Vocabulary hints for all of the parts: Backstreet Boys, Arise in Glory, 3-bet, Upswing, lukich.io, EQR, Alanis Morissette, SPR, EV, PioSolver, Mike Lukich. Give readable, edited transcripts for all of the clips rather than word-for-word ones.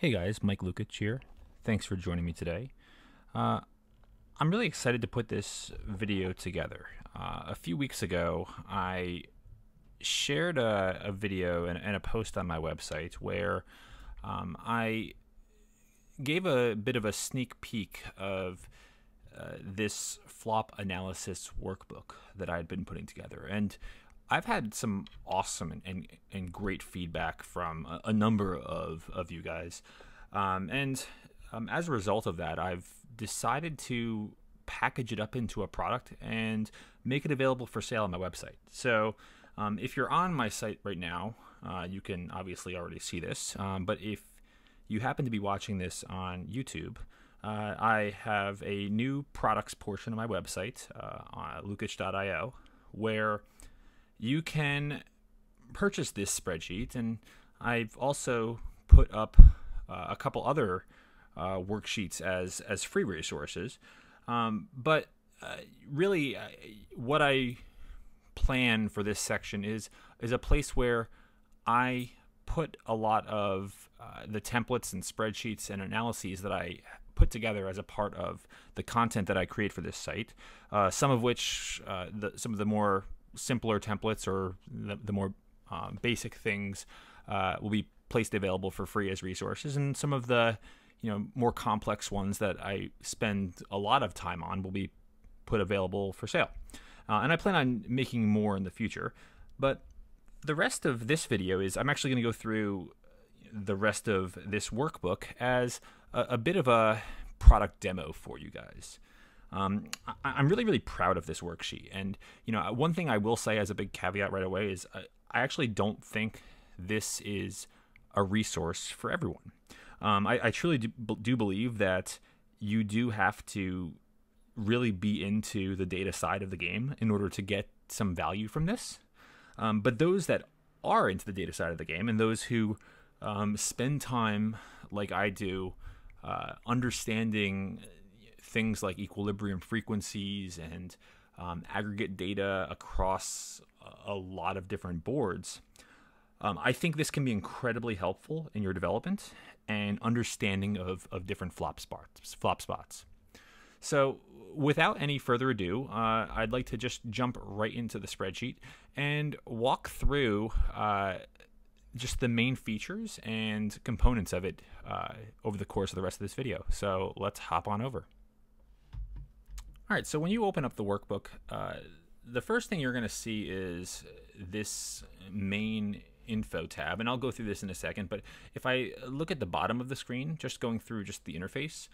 Hey guys, Mike Lukich here. Thanks for joining me today. I'm really excited to put this video together. A few weeks ago, I shared a video and a post on my website where I gave a bit of a sneak peek of this flop analysis workbook that I had been putting together. And I've had some awesome and great feedback from a number of you guys. As a result of that, I've decided to package it up into a product and make it available for sale on my website. So if you're on my site right now, you can obviously already see this. But if you happen to be watching this on YouTube, I have a new products portion of my website, on lukich.io, where you can purchase this spreadsheet, and I've also put up a couple other worksheets as free resources. Really, what I plan for this section is a place where I put a lot of the templates and spreadsheets and analyses that I put together as a part of the content that I create for this site. Some of which, some of the more simpler templates or the more basic things will be placed available for free as resources, and some of the more complex ones that I spend a lot of time on will be put available for sale. And I plan on making more in the future. But the rest of this video is I'm actually going to go through the rest of this workbook as a bit of a product demo for you guys. I'm really proud of this worksheet, and one thing I will say as a big caveat right away is I actually don't think this is a resource for everyone. I truly do believe that you do have to really be into the data side of the game in order to get some value from this. But those that are into the data side of the game and those who spend time like I do understanding things like equilibrium frequencies and aggregate data across a lot of different boards, I think this can be incredibly helpful in your development and understanding of different flop spots. So without any further ado, I'd like to just jump right into the spreadsheet and walk through just the main features and components of it over the course of the rest of this video. So let's hop on over. All right, so when you open up the workbook, the first thing you're going to see is this main info tab, and I'll go through this in a second, but if I look at the bottom of the screen, just going through just the interface,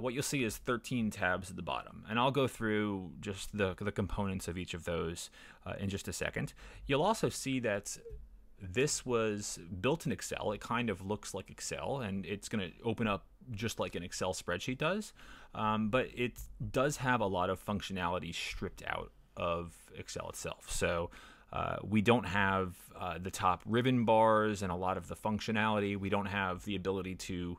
what you'll see is 13 tabs at the bottom, and I'll go through just the components of each of those in just a second. You'll also see that this was built in Excel. It kind of looks like Excel, and it's going to open up just like an Excel spreadsheet does, but it does have a lot of functionality stripped out of Excel itself. So we don't have the top ribbon bars and a lot of the functionality. We don't have the ability to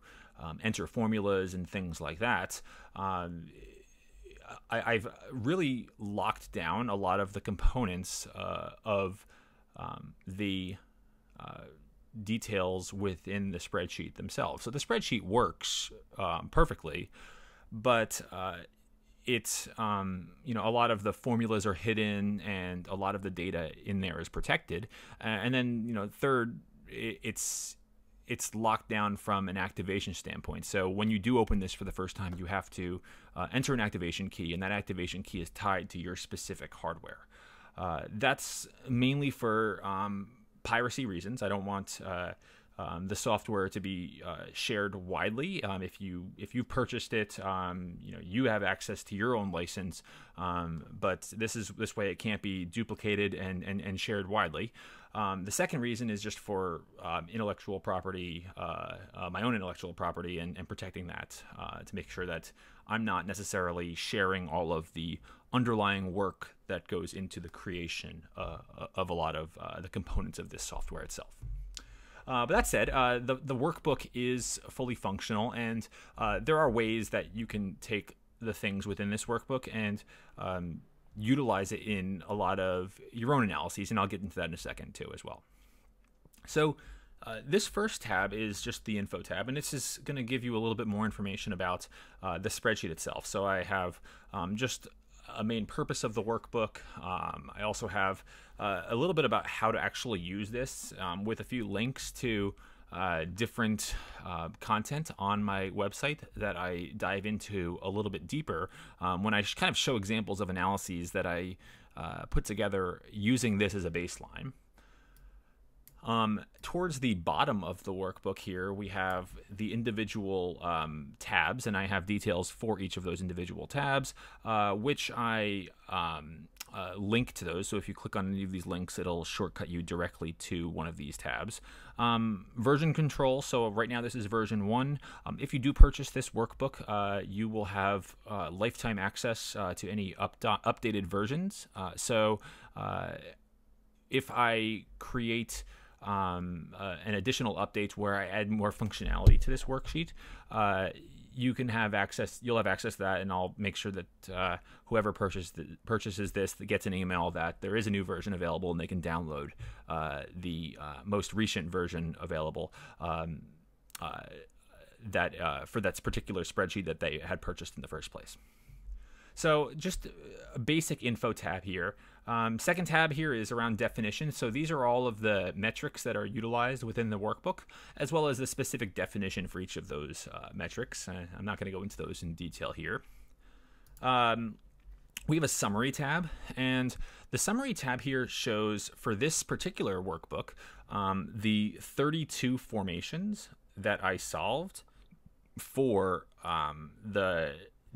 enter formulas and things like that. I've really locked down a lot of the components of the details within the spreadsheet themselves. So the spreadsheet works perfectly, but it's a lot of the formulas are hidden and a lot of the data in there is protected. And then third, it's locked down from an activation standpoint. So when you do open this for the first time, you have to enter an activation key, and that activation key is tied to your specific hardware. That's mainly for piracy reasons. I don't want the software to be shared widely. If you purchased it, you have access to your own license, but this way it can't be duplicated and shared widely. The second reason is just for intellectual property, my own intellectual property, and protecting that to make sure that I'm not necessarily sharing all of the underlying work that goes into the creation of a lot of the components of this software itself. But that said, the workbook is fully functional, and there are ways that you can take the things within this workbook and utilize it in a lot of your own analyses, and I'll get into that in a second too as well. So This first tab is just the info tab, and this is going to give you a little bit more information about the spreadsheet itself. So I have just a main purpose of the workbook. I also have a little bit about how to actually use this with a few links to different content on my website that I dive into a little bit deeper when I kind of show examples of analyses that I put together using this as a baseline. Towards the bottom of the workbook here, we have the individual tabs, and I have details for each of those individual tabs, which I link to those. So if you click on any of these links, it'll shortcut you directly to one of these tabs. Version control. So right now this is version 1. If you do purchase this workbook, you will have lifetime access to any updated versions. So if I create an additional update where I add more functionality to this worksheet, you can have access. You'll have access to that, and I'll make sure that whoever purchases this gets an email that there is a new version available, and they can download the most recent version available for that particular spreadsheet that they had purchased in the first place. So just a basic info tab here. Second tab here is around definitions. So these are all of the metrics that are utilized within the workbook, as well as the specific definition for each of those metrics. I'm not going to go into those in detail here. We have a summary tab, and the summary tab here shows, for this particular workbook, the 32 formations that I solved for the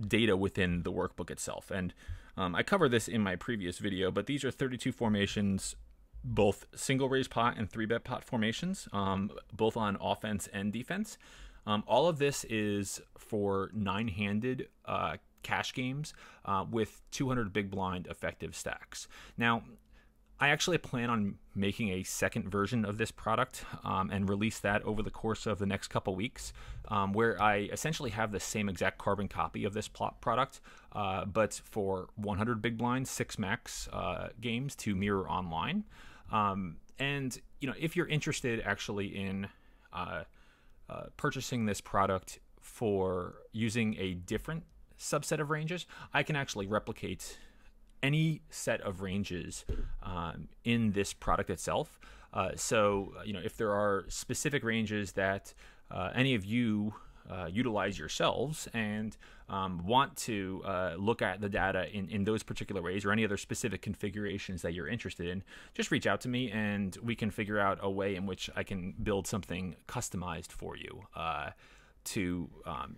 data within the workbook itself. And I cover this in my previous video, but these are 32 formations, both single raise pot and 3-bet pot formations, both on offense and defense. All of this is for 9-handed cash games with 200 big blind effective stacks. Now, I actually plan on making a second version of this product and release that over the course of the next couple weeks, where I essentially have the same exact carbon copy of this product, but for 100 big blind, 6 max games to mirror online. And you know, if you're interested actually in purchasing this product for using a different subset of ranges, I can actually replicate any set of ranges in this product itself. So, you know, if there are specific ranges that any of you utilize yourselves and want to look at the data in those particular ways, or any other specific configurations that you're interested in, just reach out to me and we can figure out a way in which I can build something customized for you to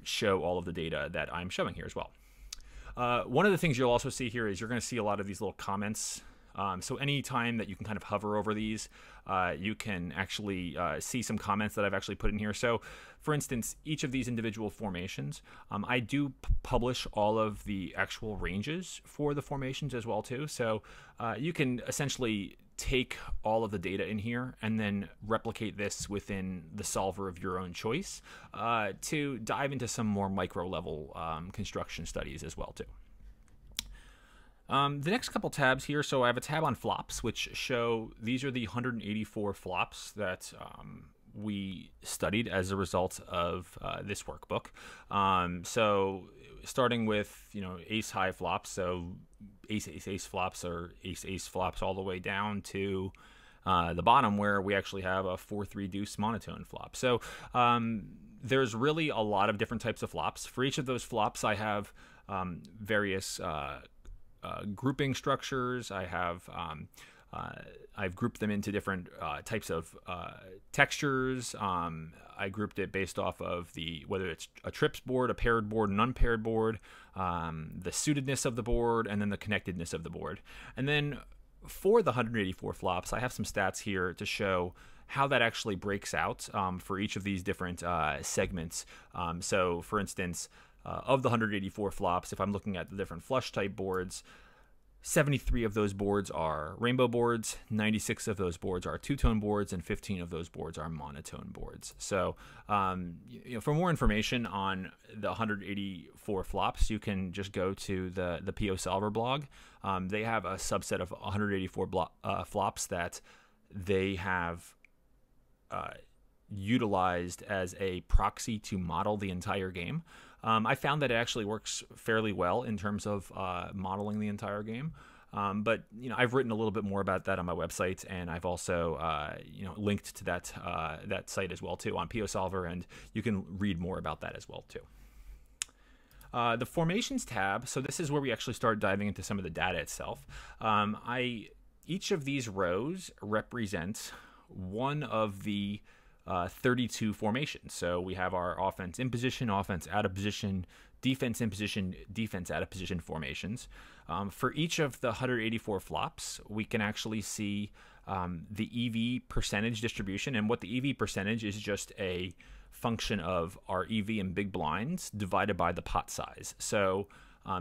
show all of the data that I'm showing here as well. One of the things you'll also see here is you're going to see a lot of these little comments. So any time that you can kind of hover over these, you can actually see some comments that I've actually put in here. So, for instance, each of these individual formations, I do publish all of the actual ranges for the formations as well too. So you can essentially take all of the data in here and then replicate this within the solver of your own choice to dive into some more micro level construction studies as well too. The next couple tabs here, so I have a tab on flops, which show these are the 184 flops that we studied as a result of this workbook. So starting with, you know, ace high flops, so ace flops or ace flops all the way down to the bottom where we actually have a 4-3 deuce monotone flop. So there's really a lot of different types of flops. For each of those flops, I have various grouping structures. I've grouped them into different types of textures. I grouped it based off of whether it's a trips board, a paired board, an unpaired board, the suitedness of the board, and then the connectedness of the board. And then for the 184 flops, I have some stats here to show how that actually breaks out for each of these different segments. So for instance, of the 184 flops, if I'm looking at the different flush type boards, 73 of those boards are rainbow boards, 96 of those boards are two-tone boards, and 15 of those boards are monotone boards. So you know, for more information on the 184 flops, you can just go to the PioSolver blog. They have a subset of 184 flops that they have utilized as a proxy to model the entire game. I found that it actually works fairly well in terms of modeling the entire game. But you know, I've written a little bit more about that on my website, and I've also you know, linked to that that site as well too on PioSolver, and you can read more about that as well too. The formations tab, so this is where we actually start diving into some of the data itself. Each of these rows represents one of the 32 formations. So we have our offense in position, offense out of position, defense in position, defense out of position formations. For each of the 184 flops, we can actually see the EV percentage distribution, and what the EV percentage is just a function of our EV and big blinds divided by the pot size. So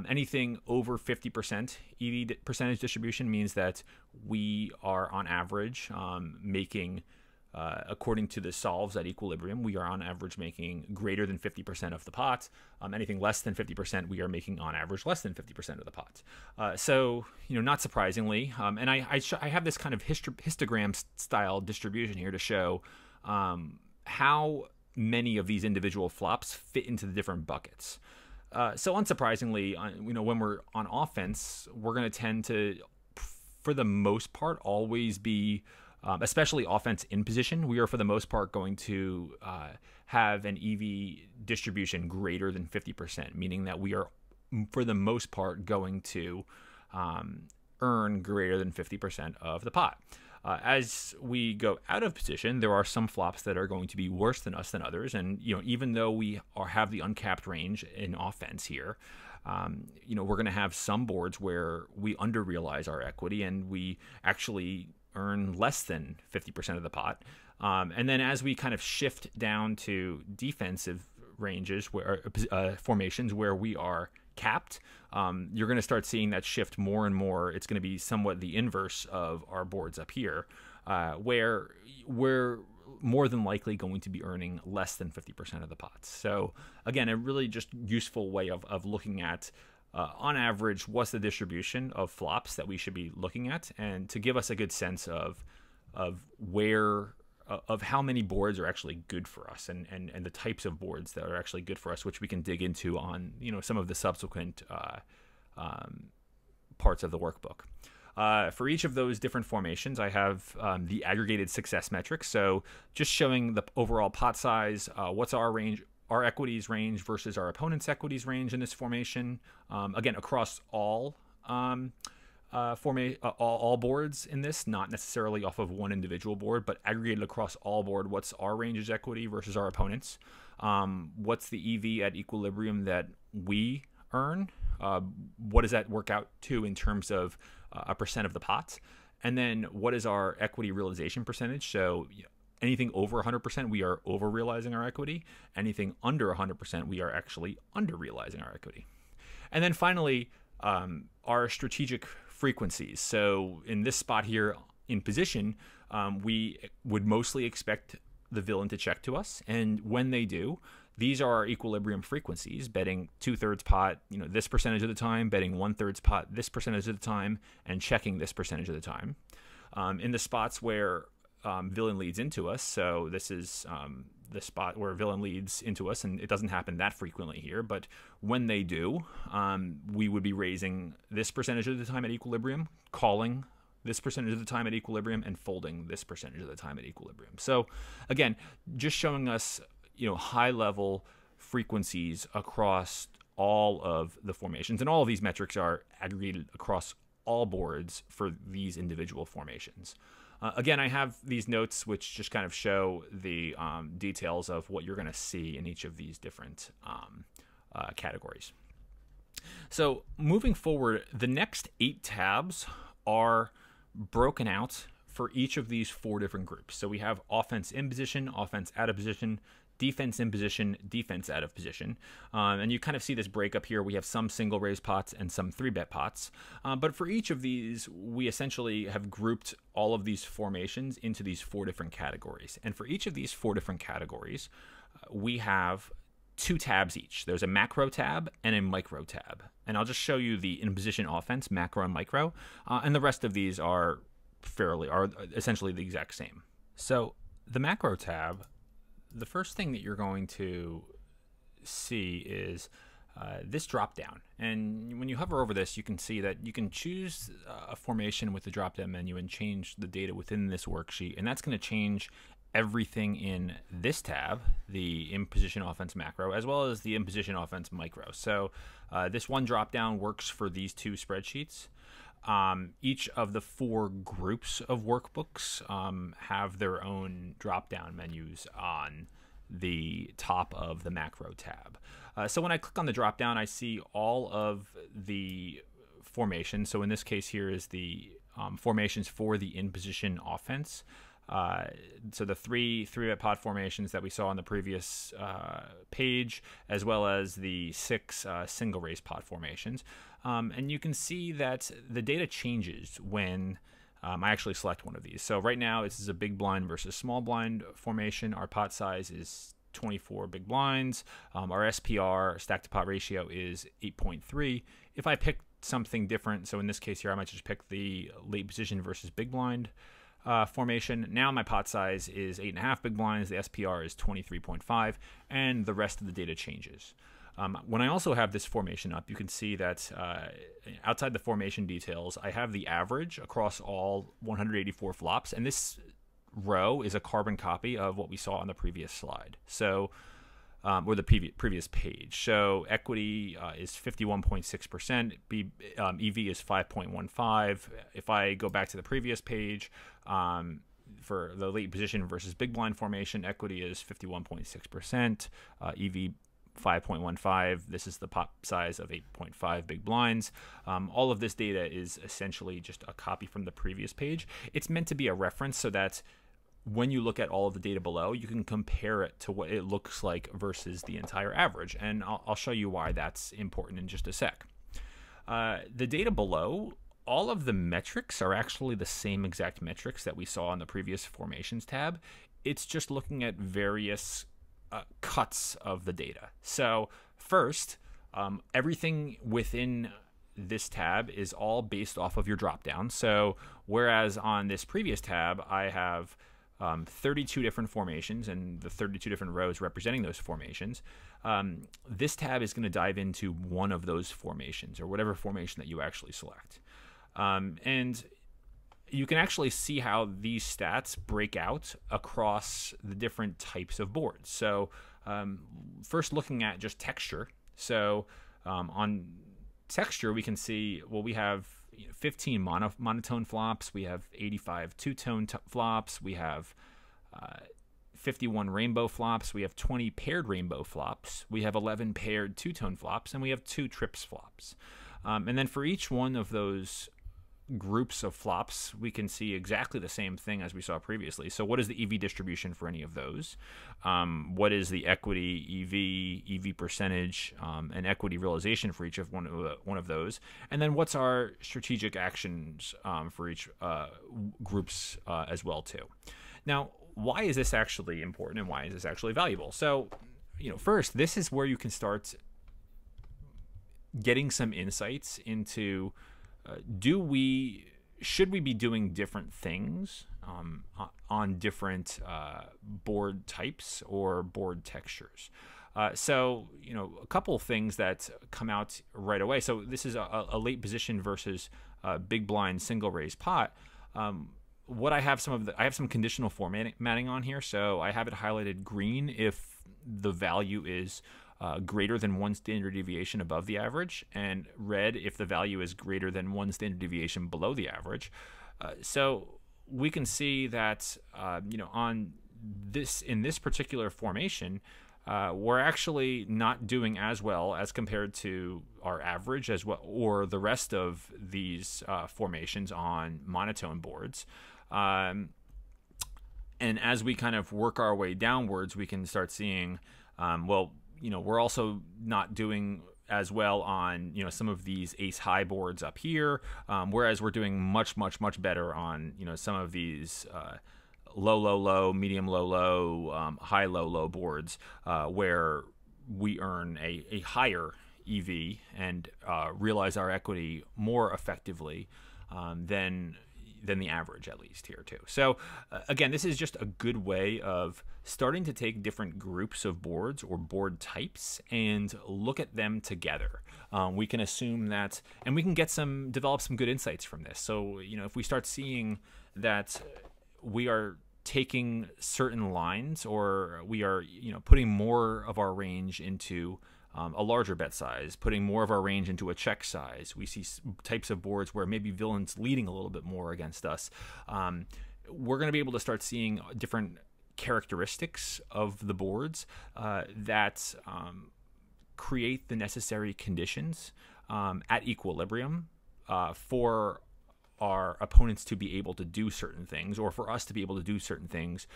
anything over 50% EV percentage distribution means that we are on average making, according to the solves at equilibrium, we are on average making greater than 50% of the pot. Anything less than 50%, we are making on average less than 50% of the pot. So, you know, not surprisingly, and I have this kind of histogram style distribution here to show how many of these individual flops fit into the different buckets. So unsurprisingly, you know, when we're on offense, we're going to tend to, for the most part, always be, especially offense in position, we are for the most part going to have an EV distribution greater than 50%, meaning that we are for the most part going to earn greater than 50% of the pot. As we go out of position, there are some flops that are going to be worse than us than others, and you know, even though we have the uncapped range in offense here, you know, we're going to have some boards where we under-realize our equity and we actually earn less than 50% of the pot. And then as we kind of shift down to defensive ranges where formations where we are capped, you're going to start seeing that shift more and more. It's going to be somewhat the inverse of our boards up here, where we're more than likely going to be earning less than 50% of the pots. So again, a really just useful way of looking at on average, what's the distribution of flops that we should be looking at, and to give us a good sense of where of how many boards are actually good for us, and the types of boards that are actually good for us, which we can dig into on, you know, some of the subsequent parts of the workbook. For each of those different formations, I have the aggregated success metric, so just showing the overall pot size, what's our range, our equities range versus our opponent's equities range in this formation. Again, across all boards in this, not necessarily off of one individual board, but aggregated across all board, what's our range's equity versus our opponent's? What's the EV at equilibrium that we earn? What does that work out to in terms of a percent of the pot? And then what is our equity realization percentage? So, you know, anything over 100%, we are over-realizing our equity. Anything under 100%, we are actually under-realizing our equity. And then finally, our strategic frequencies. So in this spot here in position, we would mostly expect the villain to check to us. And when they do, these are our equilibrium frequencies, betting 2/3 pot, you know, this percentage of the time, betting 1/3 pot, this percentage of the time, and checking this percentage of the time. In the spots where villain leads into us, so this is the spot where villain leads into us, and it doesn't happen that frequently here, but when they do, we would be raising this percentage of the time at equilibrium, calling this percentage of the time at equilibrium, and folding this percentage of the time at equilibrium. So again, just showing us, you know, high level frequencies across all of the formations, and all of these metrics are aggregated across all boards for these individual formations. Again, I have these notes which just kind of show the details of what you're going to see in each of these different categories. So moving forward, the next 8 tabs are broken out for each of these 4 different groups. So we have offense in position, offense out of position, defense in position, defense out of position. And you kind of see this breakup here. We have some single raise pots and some 3-bet pots. But for each of these, we essentially have grouped all of these formations into these 4 different categories. And for each of these 4 different categories, we have 2 tabs each. There's a macro tab and a micro tab. And I'll just show you the in position offense, macro and micro. And the rest of these are essentially the exact same. So the macro tab the first thing that you're going to see is this drop down. And when you hover over this, you can see that you can choose a formation with the drop down menu and change the data within this worksheet. And that's going to change everything in this tab, the in-position offense macro, as well as the in-position offense micro. So this one drop down works for these two spreadsheets. Each of the four groups of workbooks have their own drop-down menus on the top of the macro tab. So when I click on the drop-down, I see all of the formations. So in this case here is the formations for the in-position offense. So the three-bet pod formations that we saw on the previous page, as well as the six single race pod formations. And you can see that the data changes when I actually select one of these. So right now this is a big blind versus small blind formation. Our pot size is 24 big blinds. Our SPR, stack to pot ratio, is 8.3. If I pick something different, so in this case here I might just pick the late position versus big blind formation. Now my pot size is 8.5 big blinds, the SPR is 23.5, and the rest of the data changes. When I also have this formation up, you can see that outside the formation details, I have the average across all 184 flops, and this row is a carbon copy of what we saw on the previous slide. So, or the previous page. So equity is 51.6%, EV is 5.15. If I go back to the previous page, for the late position versus big blind formation, equity is 51.6%, EV 5.15. This is the pot size of 8.5 big blinds. All of this data is essentially just a copy from the previous page. It's meant to be a reference so that when you look at all of the data below, you can compare it to what it looks like versus the entire average. And I'll show you why that's important in just a sec. The data below, all of the metrics are actually the same exact metrics that we saw on the previous formations tab. It's just looking at various cuts of the data. So first, everything within this tab is all based off of your dropdown. So whereas on this previous tab, I have 32 different formations and the 32 different rows representing those formations. This tab is going to dive into one of those formations or whatever formation that you actually select. And you can actually see how these stats break out across the different types of boards. So first looking at just texture. So on texture, we can see, well, we have 15 monotone flops, we have 85 two-tone flops, we have 51 rainbow flops, we have 20 paired rainbow flops, we have 11 paired two-tone flops, and we have 2 trips flops. And then for each one of those groups of flops, we can see exactly the same thing as we saw previously. So what is the EV distribution for any of those? What is the equity, EV percentage, and equity realization for each of one of those? And then what's our strategic actions for each groups as well too? Now, why is this actually important and why is this actually valuable? So, you know, first, this is where you can start getting some insights into should we be doing different things on different board types or board textures? So, you know, a couple things that come out right away. So this is a late position versus big blind single raise pot. What I have some conditional formatting on here. So I have it highlighted green if the value is greater than 1 standard deviation above the average, and red if the value is greater than 1 standard deviation below the average. So we can see that you know, on this, in this particular formation, we're actually not doing as well as compared to our average as well or the rest of these formations on monotone boards. And as we kind of work our way downwards, we can start seeing, well, you know, we're also not doing as well on, you know, some of these ace high boards up here, whereas we're doing much better on, you know, some of these low, medium low, high low boards where we earn a higher EV and realize our equity more effectively than than the average, at least here too. So again, this is just a good way of starting to take different groups of boards or board types and look at them together. We can assume that, and we can get some, develop some good insights from this. So, you know, if we start seeing that we are taking certain lines, or we are, you know, putting more of our range into a larger bet size, putting more of our range into a check size. We see types of boards where maybe villain's leading a little bit more against us. We're going to be able to start seeing different characteristics of the boards that create the necessary conditions at equilibrium for our opponents to be able to do certain things, or for us to be able to do certain things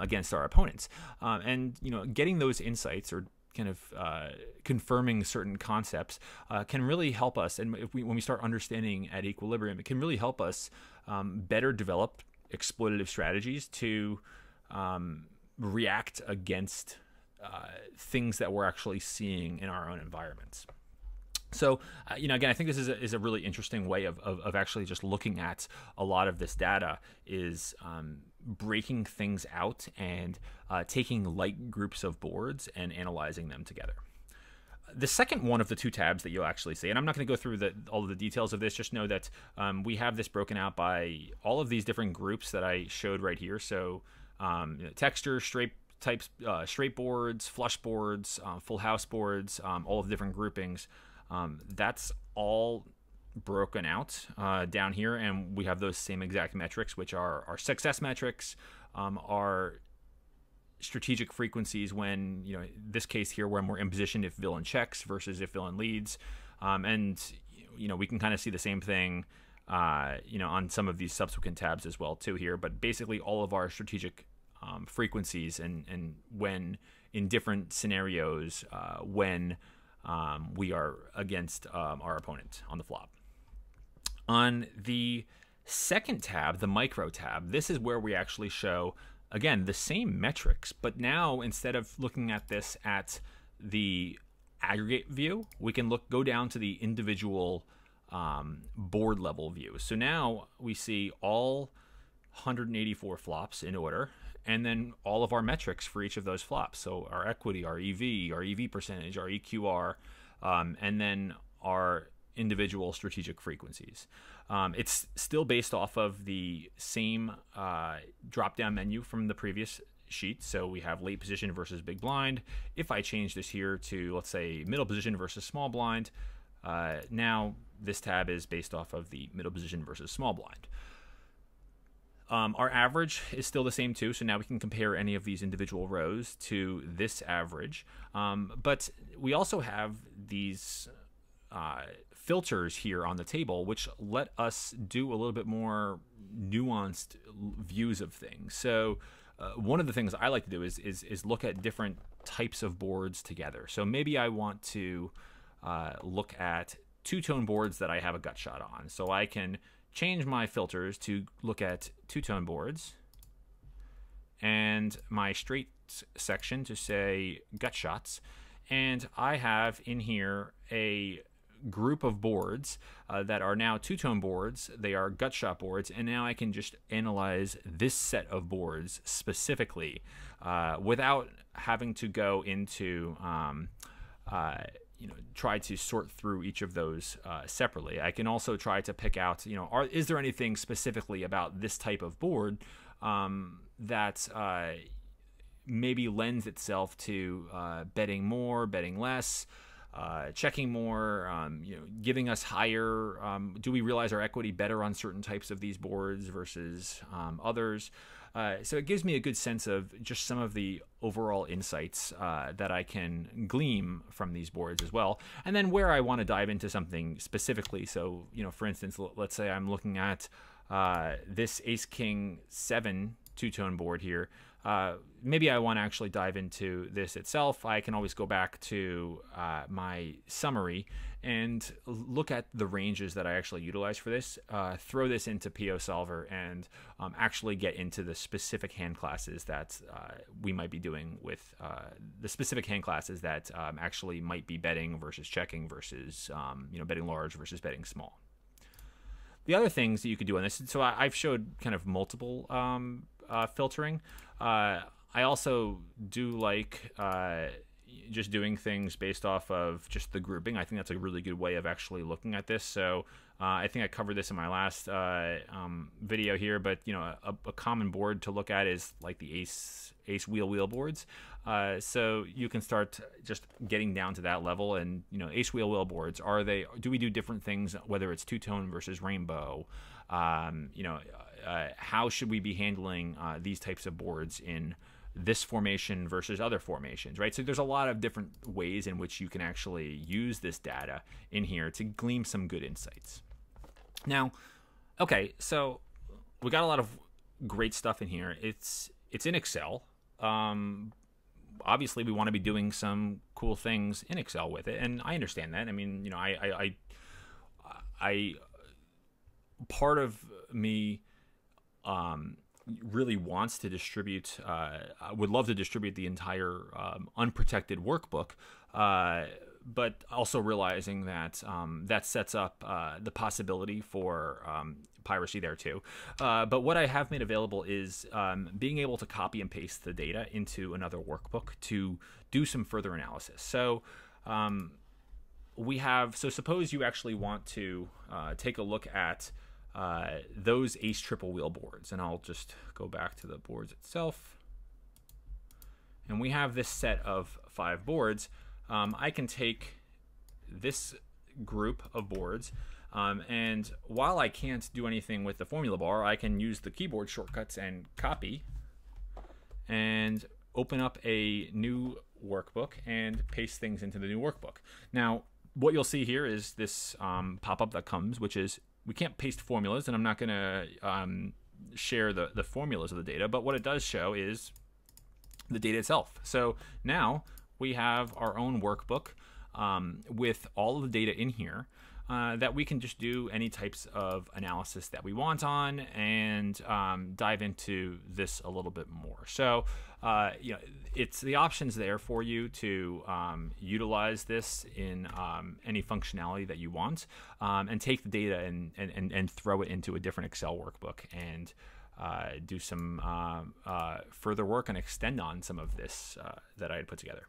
against our opponents. And, you know, getting those insights, or kind of confirming certain concepts, can really help us. And if we, when we start understanding at equilibrium, it can really help us better develop exploitative strategies to react against things that we're actually seeing in our own environments. So, you know, again, I think this is a really interesting way of actually just looking at a lot of this data, is breaking things out and taking light groups of boards and analyzing them together. The second one of the two tabs that you'll actually see, and I'm not going to go through all of the details of this, just know that we have this broken out by all of these different groups that I showed right here. So you know, texture, straight types, straight boards, flush boards, full house boards, all of the different groupings. That's all broken out down here, and we have those same exact metrics, which are our success metrics, our strategic frequencies when, you know, in this case here, when we're in position if villain checks versus if villain leads, and, you know, we can kind of see the same thing, you know, on some of these subsequent tabs as well too here. But basically, all of our strategic frequencies and when in different scenarios, when we are against our opponent on the flop. On the second tab, the micro tab, this is where we actually show, again, the same metrics, but now instead of looking at this at the aggregate view, we can go down to the individual board level view. So now we see all 184 flops in order, and then all of our metrics for each of those flops. So our equity, our EV percentage, our EQR, and then our individual strategic frequencies. It's still based off of the same drop-down menu from the previous sheet. So we have late position versus big blind. If I change this here to, let's say, middle position versus small blind, now this tab is based off of the middle position versus small blind. Our average is still the same too, so now we can compare any of these individual rows to this average. But we also have these filters here on the table, which let us do a little bit more nuanced views of things. So one of the things I like to do is look at different types of boards together. So maybe I want to look at two-tone boards that I have a gut shot on. So I can change my filters to look at two-tone boards, and my straight section to say gut shots, and I have in here a group of boards that are now two-tone boards. They are gut shot boards, and now I can just analyze this set of boards specifically without having to go into you know, try to sort through each of those separately. I can also try to pick out, you know, is there anything specifically about this type of board that maybe lends itself to betting more, betting less, checking more, you know, giving us higher. Do we realize our equity better on certain types of these boards versus others? So it gives me a good sense of just some of the overall insights that I can glean from these boards as well. And then where I want to dive into something specifically. So, you know, for instance, let's say I'm looking at this Ace-King-7 two-tone board here. Maybe I want to actually dive into this itself. I can always go back to my summary and look at the ranges that I actually utilize for this, throw this into PioSolver, and actually get into the specific hand classes that we might be doing with the specific hand classes that actually might be betting versus checking versus, you know, betting large versus betting small. The other things that you could do on this, so I've showed kind of multiple filtering. I also do like just doing things based off of just the grouping. I think that's a really good way of actually looking at this. So I think I covered this in my last video here, but you know, a common board to look at is like the ace wheel boards. So you can start just getting down to that level, and you know, ace wheel boards, do we do different things, whether it's two-tone versus rainbow? You know, how should we be handling these types of boards in this formation versus other formations, right? So there's a lot of different ways in which you can actually use this data in here to glean some good insights. Now, okay, so we got a lot of great stuff in here. It's in Excel. Obviously, we want to be doing some cool things in Excel with it, and I understand that. I mean, you know, I part of me really wants to distribute, I would love to distribute the entire unprotected workbook, but also realizing that that sets up the possibility for piracy there too. But what I have made available is being able to copy and paste the data into another workbook to do some further analysis. So suppose you actually want to take a look at those ace triple wheel boards, and I'll just go back to the boards itself, and we have this set of 5 boards. I can take this group of boards, and while I can't do anything with the formula bar, I can use the keyboard shortcuts and copy and open up a new workbook and paste things into the new workbook. Now what you'll see here is this pop-up that comes, which is we can't paste formulas, and I'm not going to share the formulas of the data, but what it does show is the data itself. So now we have our own workbook with all of the data in here that we can just do any types of analysis that we want on, and dive into this a little bit more. So you know, it's the options there for you to utilize this in any functionality that you want, and take the data and throw it into a different Excel workbook and do some further work and extend on some of this that I had put together.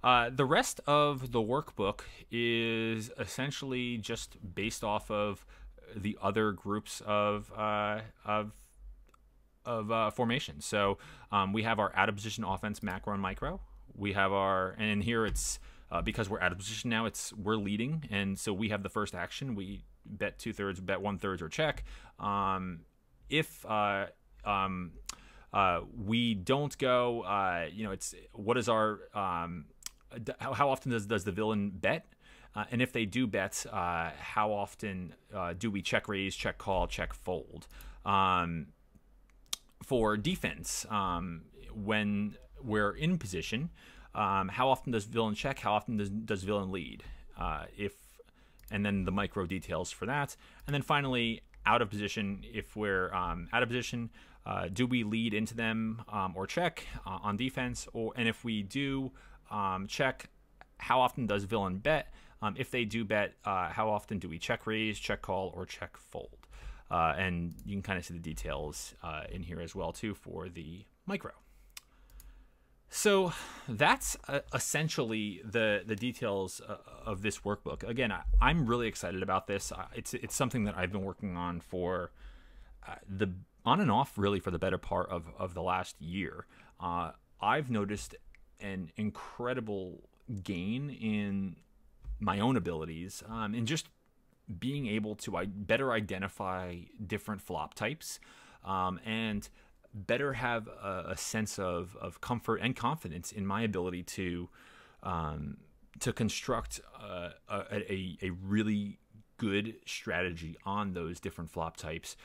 The rest of the workbook is essentially just based off of the other groups of formations. So we have our out of position offense macro and micro. We have our, and here it's because we're out of position now, we're leading, and so we have the first action. We bet 2/3, bet 1/3, or check. If we don't go, you know, it's what is our how often does the villain bet? And if they do bet, how often do we check raise, check call, check fold? For defense, when we're in position, how often does villain check? How often does villain lead? And then the micro details for that. And then finally, out of position, if we're out of position, do we lead into them or check on defense? And if we do, check, how often does villain bet? If they do bet, how often do we check raise, check call, or check fold? And you can kind of see the details in here as well too for the micro. So that's essentially the details of this workbook. Again, I'm really excited about this. It's something that I've been working on for on and off really for the better part of the last year. I've noticed an incredible gain in my own abilities, and just being able to better identify different flop types, and better have a sense of comfort and confidence in my ability to construct a really good strategy on those different flop types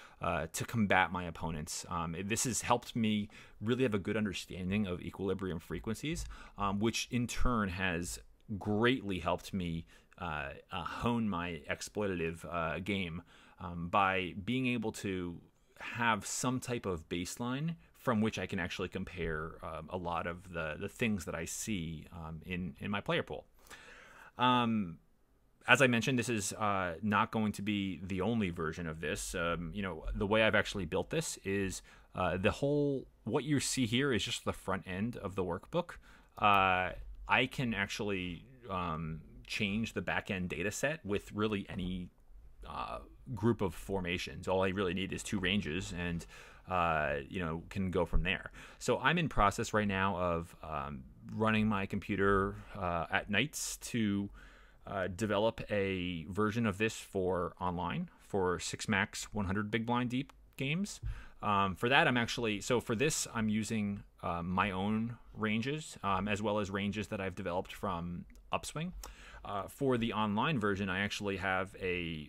to combat my opponents. This has helped me really have a good understanding of equilibrium frequencies, which in turn has greatly helped me hone my exploitative game by being able to have some type of baseline from which I can actually compare a lot of the things that I see in my player pool. As I mentioned, this is not going to be the only version of this. You know, the way I've actually built this is what you see here is just the front end of the workbook. I can actually change the back end data set with really any group of formations. All I really need is two ranges, and you know, can go from there. So I'm in process right now of running my computer at nights to develop a version of this for online for 6max 100 big blind deep games. For that, I'm using my own ranges as well as ranges that I've developed from Upswing. For the online version, I actually have a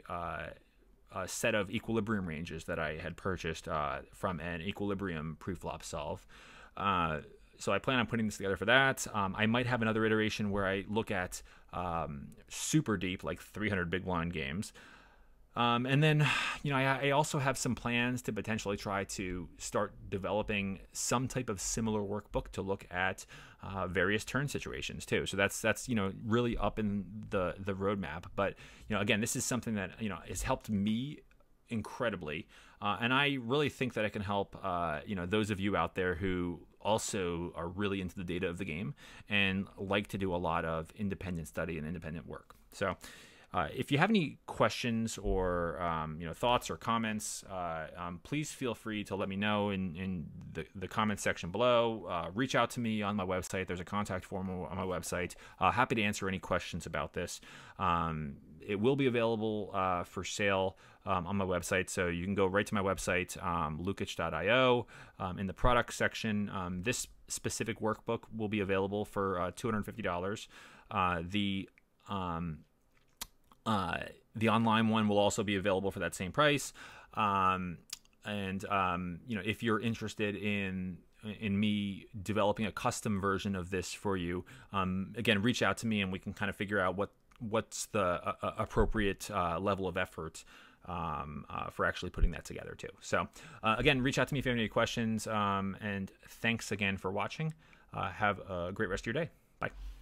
set of equilibrium ranges that I had purchased from an equilibrium preflop solve. So I plan on putting this together for that. I might have another iteration where I look at super deep, like 300 big blind games. And then, you know, I also have some plans to potentially try to start developing some type of similar workbook to look at various turn situations too. So that's you know, really up in the roadmap. But you know, again, this is something that, you know, has helped me incredibly, and I really think that I can help you know, those of you out there who also are really into the data of the game and like to do a lot of independent study and independent work. So. If you have any questions or you know, thoughts or comments, please feel free to let me know in the comments section below. Reach out to me on my website. There's a contact form on my website. Happy to answer any questions about this. It will be available for sale on my website, so you can go right to my website, lukich.io. In the product section, this specific workbook will be available for $250. The online one will also be available for that same price. You know, if you're interested in me developing a custom version of this for you, again, reach out to me and we can kind of figure out what's the appropriate level of effort for actually putting that together too. So again, reach out to me if you have any questions, and thanks again for watching. Have a great rest of your day. Bye.